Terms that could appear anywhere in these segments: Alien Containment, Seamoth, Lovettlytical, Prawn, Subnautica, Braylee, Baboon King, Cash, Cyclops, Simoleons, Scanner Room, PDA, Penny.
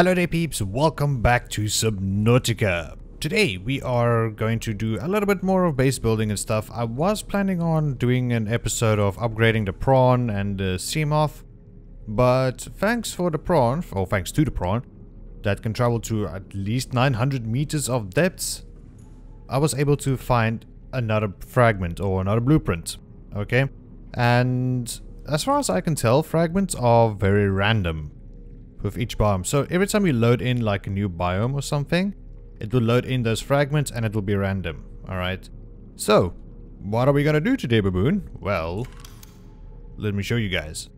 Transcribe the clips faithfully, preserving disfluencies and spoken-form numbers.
Hello there peeps, welcome back to Subnautica. Today we are going to do a little bit more of base building and stuff. I was planning on doing an episode of upgrading the Prawn and the Seamoth, but thanks for the Prawn, or thanks to the Prawn, that can travel to at least nine hundred meters of depths, I was able to find another fragment or another blueprint, okay? And as far as I can tell, fragments are very random with each biome. So every time you load in like a new biome or something, it will load in those fragments and it will be random. Alright. So, what are we gonna do today, Baboon? Well, let me show you guys.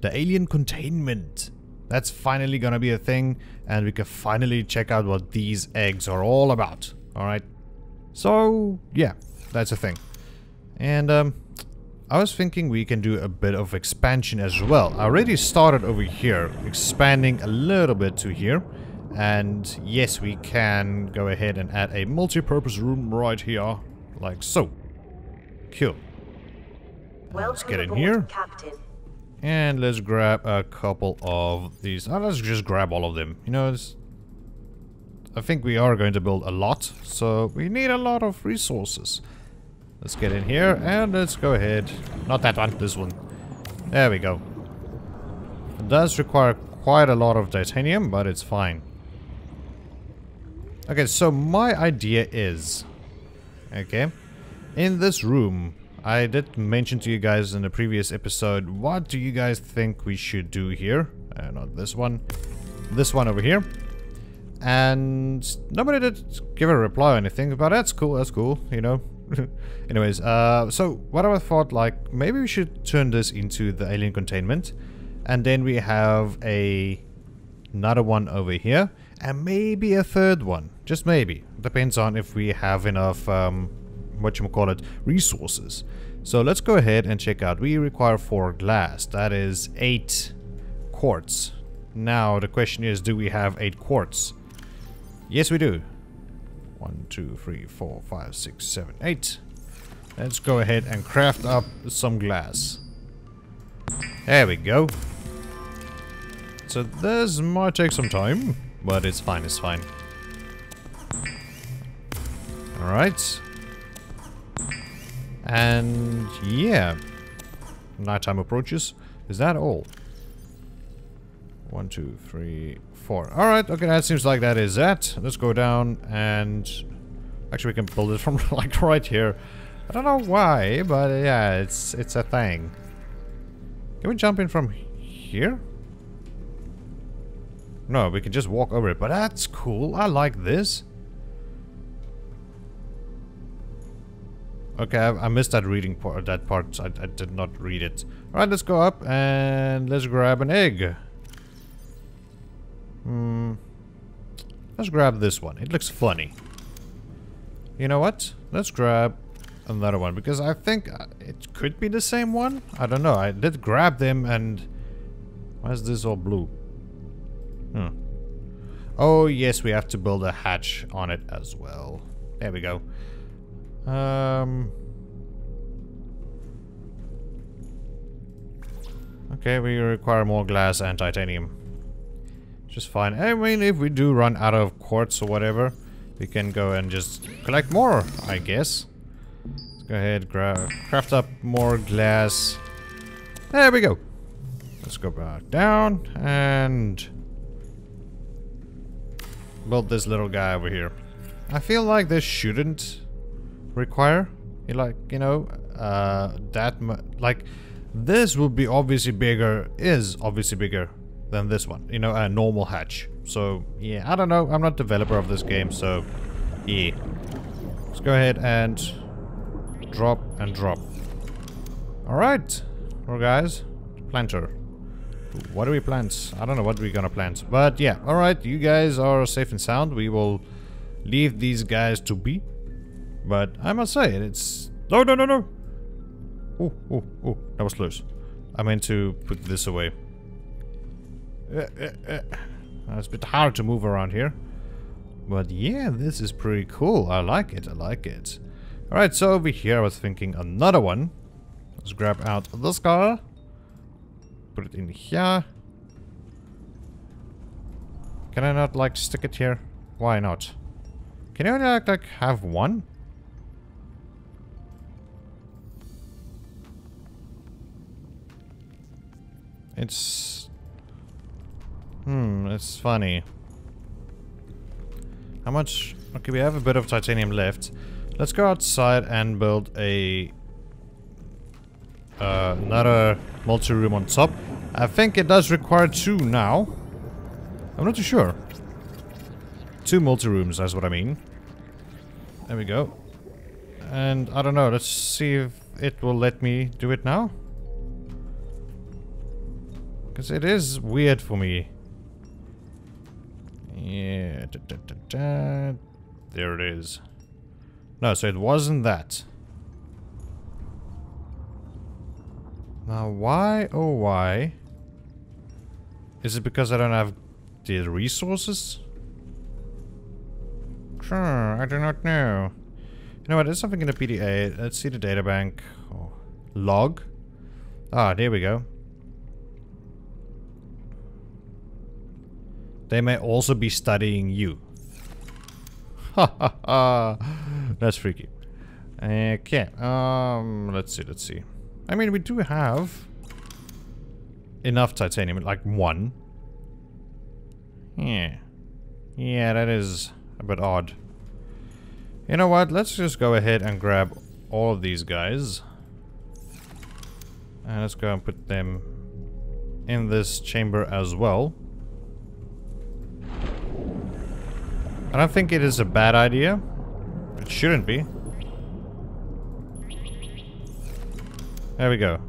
The Alien Containment. That's finally gonna be a thing, and we can finally check out what these eggs are all about. Alright. So, yeah. That's a thing. And, um... I was thinking we can do a bit of expansion as well. I already started over here, expanding a little bit to here. And yes, we can go ahead and add a multi-purpose room right here, like so. Cool. Let's get in here. Captain. And let's grab a couple of these. Oh, let's just grab all of them. You know, it's, I think we are going to build a lot, so we need a lot of resources. Let's get in here and let's go ahead. Not that one, this one. There we go. It does require quite a lot of titanium, but it's fine. Okay, so my idea is... Okay. In this room, I did mention to you guys in the previous episode, what do you guys think we should do here? Uh, not this one. This one over here. And nobody did give a reply or anything, but that's cool, that's cool, you know. Anyways, uh, so what I thought, like, maybe we should turn this into the Alien Containment. And then we have a another one over here. And maybe a third one. Just maybe. Depends on if we have enough, um, whatchamacallit, resources. So let's go ahead and check out. We require four glass. That is eight quartz. Now, the question is, do we have eight quartz? Yes, we do. One, two, three, four, five, six, seven, eight. Let's go ahead and craft up some glass. There we go. So this might take some time, but it's fine, it's fine. Alright. And yeah. Nighttime approaches. Is that all? One, two, three, four. Alright, okay, that seems like that is that. Let's go down and... Actually, we can build it from, like, right here. I don't know why, but yeah, it's it's a thing. Can we jump in from here? No, we can just walk over it, but that's cool. I like this. Okay, I, I missed that reading part, that part. I, I did not read it. Alright, let's go up and let's grab an egg. Hmm. Let's grab this one. It looks funny. You know what? Let's grab another one because I think it could be the same one. I don't know. I did grab them and... Why is this all blue? Hmm. Oh, yes. We have to build a hatch on it as well. There we go. Um... Okay, we require more glass and titanium. Just fine. I mean, if we do run out of quartz or whatever, we can go and just collect more, I guess. Let's go ahead, grab, craft up more glass. There we go. Let's go back down and build this little guy over here. I feel like this shouldn't require, like, you know, uh, that much. Like, this will be obviously bigger, is obviously bigger than this one, you know, a normal hatch. So yeah, I don't know, I'm not developer of this game, so yeah. Let's go ahead and drop and drop. Alright, well guys, planter. What do we plant? I don't know what we're gonna plant, but yeah, alright, you guys are safe and sound. We will leave these guys to be, but I must say, it's... No, no, no, no! Oh, oh, oh, that was close. I meant to put this away. Uh, uh, uh. It's a bit hard to move around here. But yeah, this is pretty cool. I like it, I like it. Alright, so over here I was thinking another one. Let's grab out this guy. Put it in here. Can I not, like, stick it here? Why not? Can you, like, like have one? It's... Hmm, it's funny. How much... Okay, we have a bit of titanium left. Let's go outside and build a... Uh, another multi-room on top. I think it does require two now. I'm not too sure. Two multi-rooms, that's what I mean. There we go. And I don't know, let's see if it will let me do it now. Because it is weird for me. Yeah, da, da, da, da. There it is. No, so it wasn't that. Now, why, oh why? Is it because I don't have the resources? Sure, I do not know. You know what, there's something in the P D A. Let's see the databank. Oh, log. Ah, there we go. They may also be studying you. Ha ha ha. That's freaky. Okay. Um. Let's see. Let's see. I mean, we do have enough titanium. Like one. Yeah. Yeah. That is a bit odd. You know what? Let's just go ahead and grab all of these guys. And let's go and put them in this chamber as well. I don't think it is a bad idea. It shouldn't be. There we go.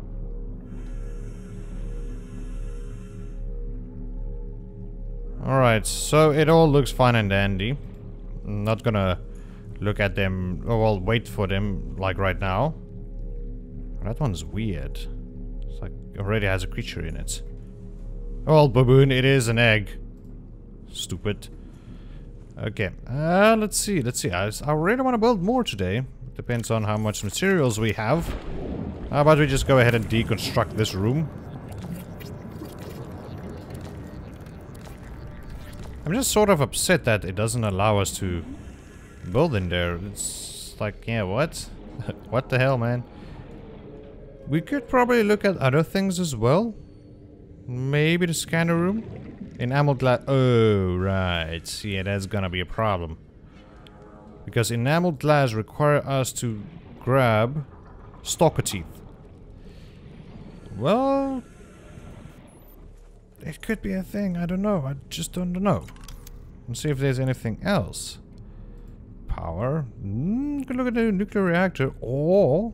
Alright, so it all looks fine and dandy. I'm not gonna look at them, or well, wait for them, like right now. That one's weird. It's like, it already has a creature in it. Well, baboon, it is an egg. Stupid. Okay, uh, let's see, let's see. I, I really want to build more today. Depends on how much materials we have. How about we just go ahead and deconstruct this room? I'm just sort of upset that it doesn't allow us to build in there. It's like, yeah, what? What the hell, man? We could probably look at other things as well. Maybe the scanner room? Enamel glass. Oh, right. Yeah, that's gonna be a problem. Because enamel glass require us to grab stalker teeth. Well, it could be a thing. I don't know. I just don't know. Let's see if there's anything else. Power. Mm, could look at the nuclear reactor. Or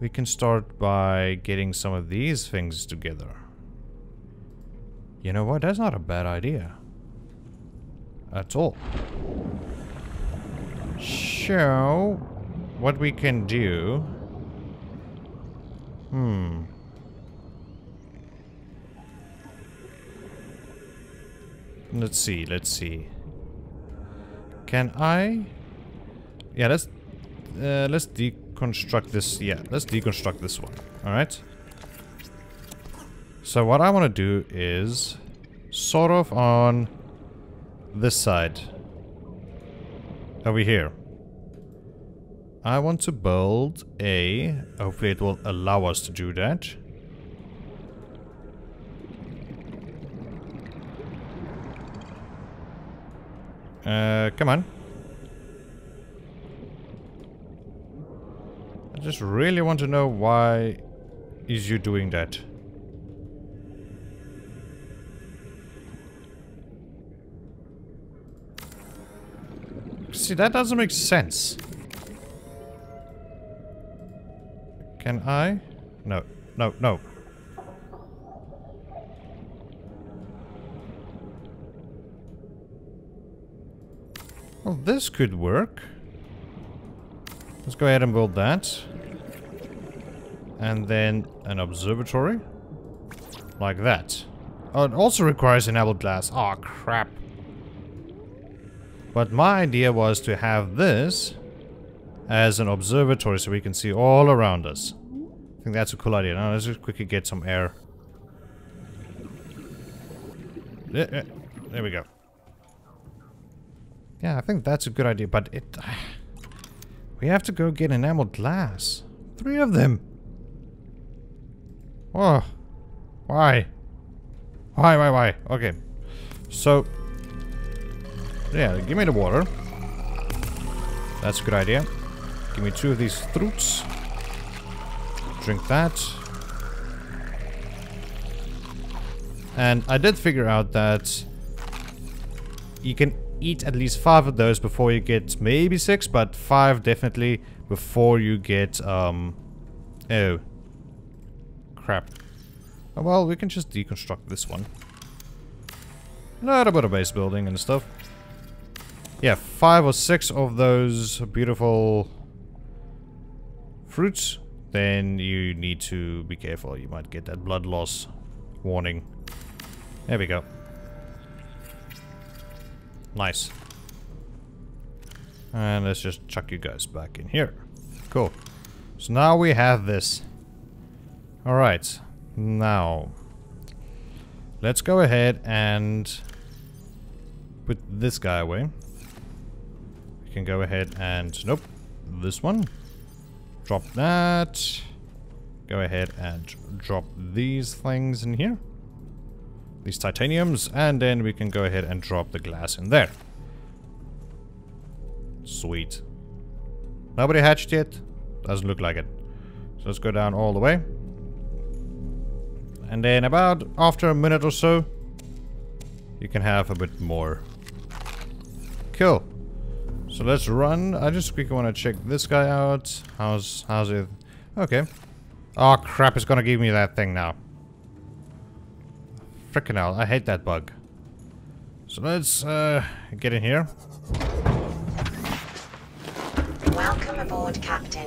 we can start by getting some of these things together. You know what? That's not a bad idea. At all. So, what we can do... Hmm. Let's see, let's see. Can I... Yeah, let's... Uh, let's deconstruct this. Yeah, let's deconstruct this one. Alright. So what I want to do is sort of on this side over here. I want to build a, hopefully it will allow us to do that. Uh, come on. I just really want to know why is you doing that. See, that doesn't make sense. Can I? No, no, no. Well, this could work. Let's go ahead and build that. And then an observatory. Like that. Oh, it also requires enabled glass. Aw, crap. But my idea was to have this as an observatory so we can see all around us. I think that's a cool idea. Now let's just quickly get some air. There we go. Yeah, I think that's a good idea, but it... Uh, we have to go get enameled glass. Three of them. Oh. Why? Why, why, why? Okay. So... yeah, give me the water. That's a good idea. Give me two of these fruits. Drink that. And I did figure out that you can eat at least five of those before you get maybe six, but five definitely before you get, um, oh, crap. Oh, well, we can just deconstruct this one. Not about a base building and stuff. Yeah, five or six of those beautiful fruits, then you need to be careful. You might get that blood loss warning. There we go. Nice. And let's just chuck you guys back in here. Cool. So now we have this. Alright. Now, let's go ahead and put this guy away. We can go ahead and... nope. This one. Drop that. Go ahead and drop these things in here. These titaniums, and then we can go ahead and drop the glass in there. Sweet. Nobody hatched yet? Doesn't look like it. So let's go down all the way. And then about after a minute or so, you can have a bit more. Cool. So let's run. I just quickly want to check this guy out. How's, how's it? Okay. Oh crap, it's gonna give me that thing now. Frickin' hell, I hate that bug. So let's uh, get in here. Welcome aboard, Captain.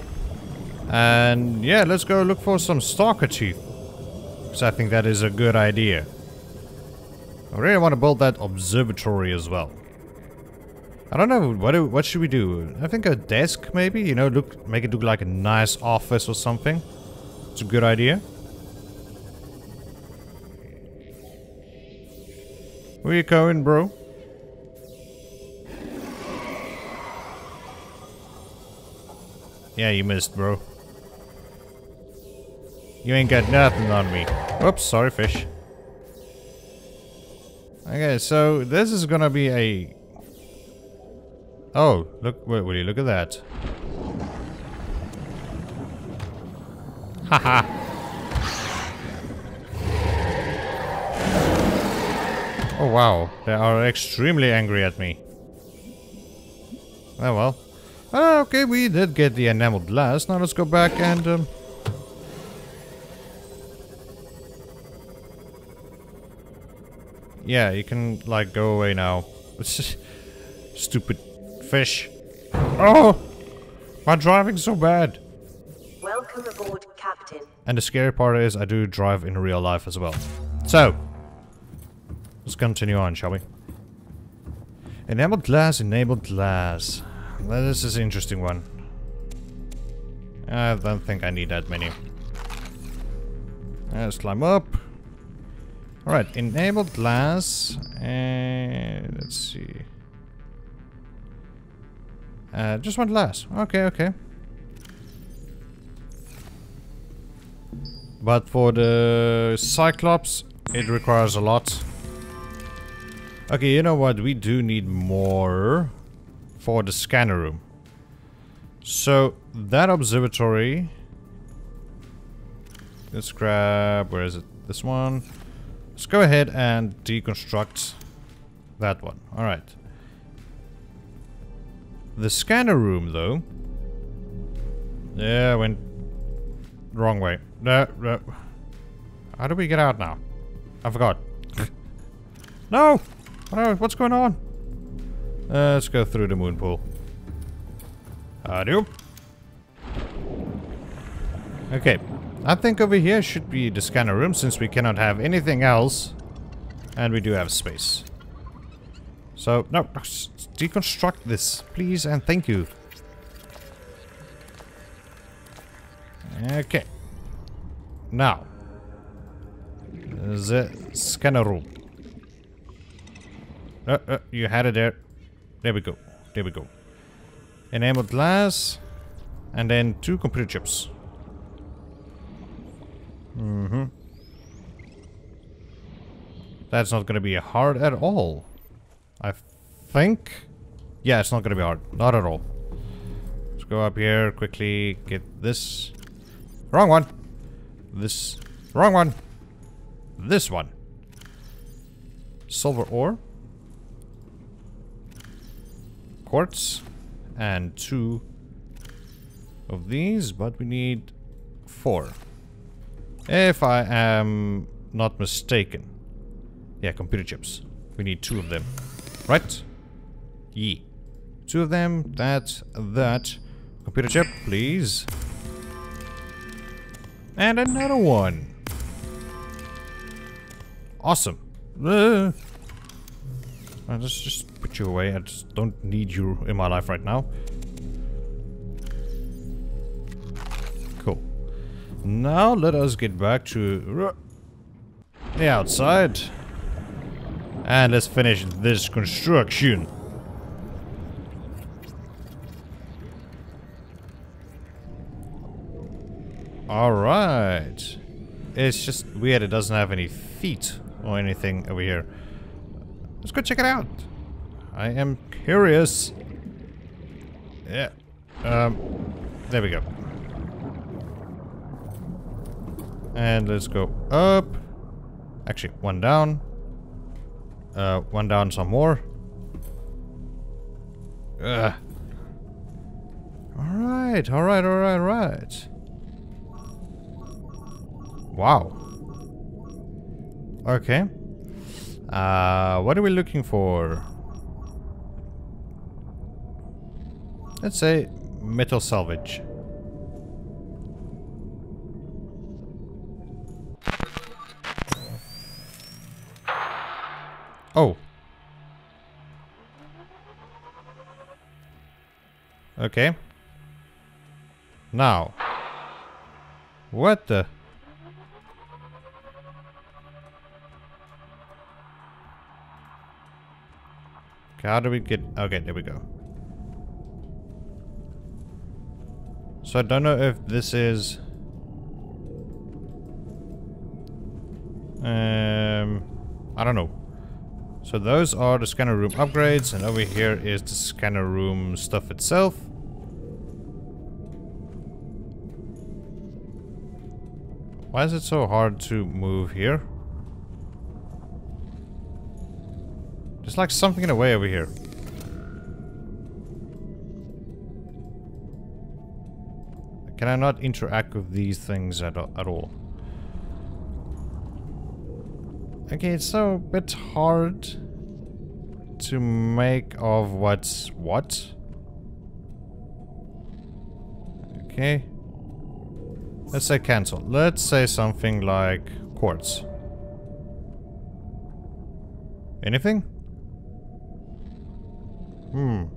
And yeah, let's go look for some stalker teeth. Because I think that is a good idea. I really want to build that observatory as well. I don't know, what, do, what should we do? I think a desk maybe, you know, look, make it look like a nice office or something. It's a good idea. Where you going, bro? Yeah, you missed, bro. You ain't got nothing on me. Oops, sorry, fish. Okay, so this is gonna be a... oh, look, wait, will you look at that? Haha. Oh wow, they are extremely angry at me. Oh well. Ah, okay, we did get the enameled glass. Now let's go back and... Um... yeah, you can, like, go away now. Stupid fish. Oh! My driving's so bad. Welcome aboard, Captain. And the scary part is I do drive in real life as well. So... let's continue on, shall we? Enabled glass, enabled glass. Well, this is an interesting one. I don't think I need that many. Let's climb up. Alright, enabled glass. And let's see. Uh, just one glass. Okay, okay. But for the Cyclops, it requires a lot. Okay, you know what? We do need more for the scanner room. So, that observatory... let's grab... where is it? This one. Let's go ahead and deconstruct that one. Alright. The scanner room, though... yeah, I went... wrong way. No, no. How do we get out now? I forgot. No! Oh, what's going on? Uh, let's go through the moon pool. Adieu. Okay. I think over here should be the scanner room since we cannot have anything else. And we do have space. So, no. Deconstruct this, please and thank you. Okay. Now. The scanner room. Uh, uh, you had it there. There we go. There we go. Enameled glass. And then two computer chips. Mm-hmm. That's not going to be hard at all. I think. Yeah, it's not going to be hard. Not at all. Let's go up here quickly. Get this. Wrong one. This. Wrong one. This one. Silver ore. Quartz. And two of these. But we need four. If I am not mistaken. Yeah, computer chips. We need two of them. Right? Yeah. Two of them. That's that. Computer chip, please. And another one. Awesome. Uh, let's just put you away. I just don't need you in my life right now. Cool. Now let us get back to the outside. And let's finish this construction. Alright. It's just weird it doesn't have any feet or anything over here. Let's go check it out. I am curious. Yeah. Um, there we go. And let's go up. Actually, one down. Uh, one down, some more. Ugh. Alright, alright, alright, alright. Wow. Okay. Uh, what are we looking for? Let's say metal salvage. Oh. Okay. Now. What the? How do we get... Okay, there we go. So I don't know if this is... Um... I don't know. So those are the scanner room upgrades, and over here is the scanner room stuff itself. Why is it so hard to move here? There's like something in the way over here. Can I not interact with these things at, at all? Okay, it's so a bit hard to make of what's what. Okay. Let's say cancel. Let's say something like quartz. Anything? Hmm.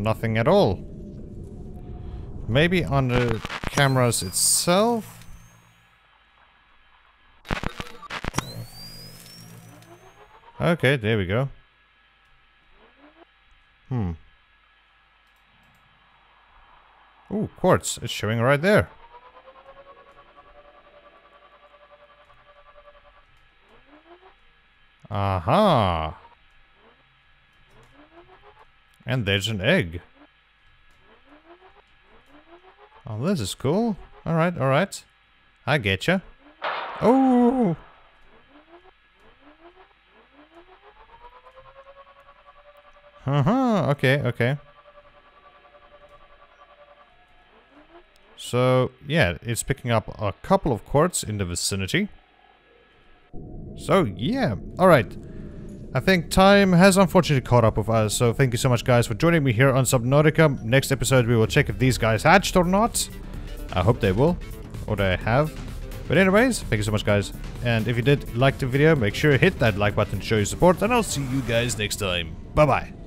Nothing at all. Maybe on the cameras itself? Okay, there we go. Hmm. Ooh, quartz. It's showing right there. Aha. And there's an egg. Oh, this is cool. Alright, alright. I getcha. Oh! Haha, uh-huh. Okay, okay. So, yeah, it's picking up a couple of quartz in the vicinity. So, yeah, alright. I think time has unfortunately caught up with us, so thank you so much guys for joining me here on Subnautica. Next episode we will check if these guys hatched or not. I hope they will, or they have. But anyways, thank you so much guys, and if you did like the video, make sure you hit that like button to show your support, and I'll see you guys next time. Bye bye.